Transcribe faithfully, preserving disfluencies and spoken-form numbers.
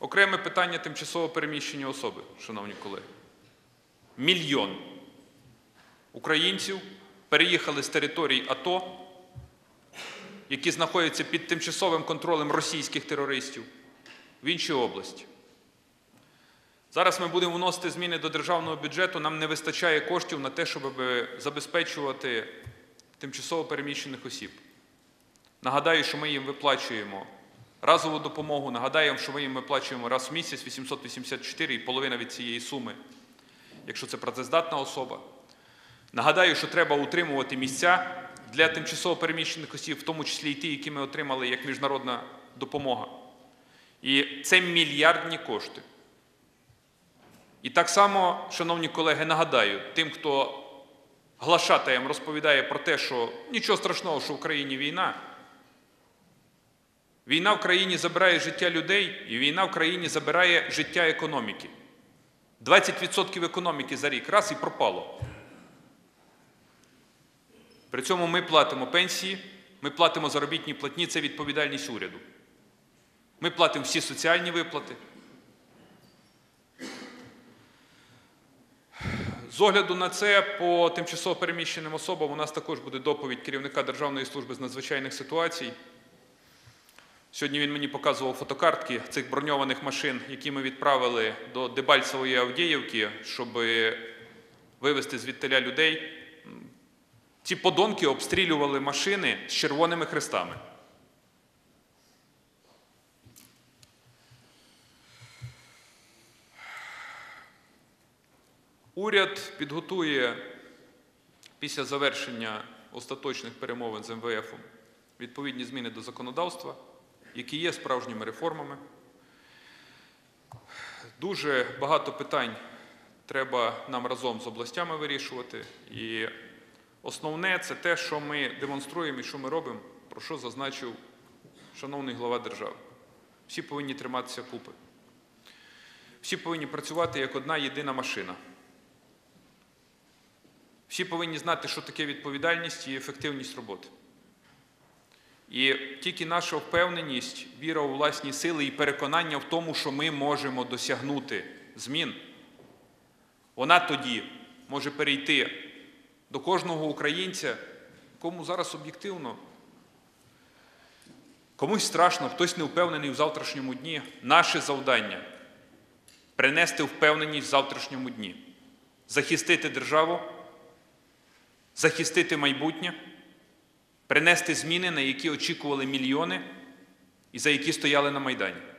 Окреме питання тимчасово переміщені особи, шановні колеги. Мільйон українців переїхали з територій АТО, які знаходяться під тимчасовим контролем російських терористів, в інші області. Зараз ми будемо вносити зміни до державного бюджету, нам не вистачає коштів на те, щоб забезпечувати тимчасово переміщених осіб. Нагадаю, що ми їм виплачуємо разову допомогу, нагадаю, що ми їм виплачуємо раз в місяць вісімсот вісімдесят чотири і половина від цієї суми, якщо це працездатна особа. Нагадаю, що треба утримувати місця для тимчасово переміщених осіб, в тому числі і ті, які ми отримали як міжнародна допомога. І це мільярдні кошти. І так само, шановні колеги, нагадаю тим, хто глашатаєм розповідає про те, що нічого страшного, що в країні війна. Війна в країні забирає життя людей, і війна в країні забирає життя економіки. двадцять відсотків економіки за рік раз і пропало. При цьому ми платимо пенсії, ми платимо заробітні платні, це відповідальність уряду. Ми платимо всі соціальні виплати. З огляду на це, по тимчасово переміщеним особам у нас також буде доповідь керівника Державної служби з надзвичайних ситуацій. Сьогодні він мені показував фотокартки цих броньованих машин, які ми відправили до Дебальцевої Авдіївки, щоб вивезти звідтиля людей. Ці подонки обстрілювали машини з червоними хрестами. Уряд підготує після завершення остаточних перемовин з ем ве ефом відповідні зміни до законодавства, які є справжніми реформами. Дуже багато питань треба нам разом з областями вирішувати. І основне – це те, що ми демонструємо і що ми робимо, про що зазначив шановний глава держави. Всі повинні триматися купи. Всі повинні працювати як одна єдина машина. Всі повинні знати, що таке відповідальність і ефективність роботи. І тільки наша впевненість, віра у власні сили і переконання в тому, що ми можемо досягнути змін, вона тоді може перейти до кожного українця, кому зараз об'єктивно. Комусь страшно, хтось не впевнений в завтрашньому дні. Наше завдання – принести впевненість в завтрашньому дні, захистити державу, захистити майбутнє, принести зміни, на які очікували мільйони і за які стояли на Майдані.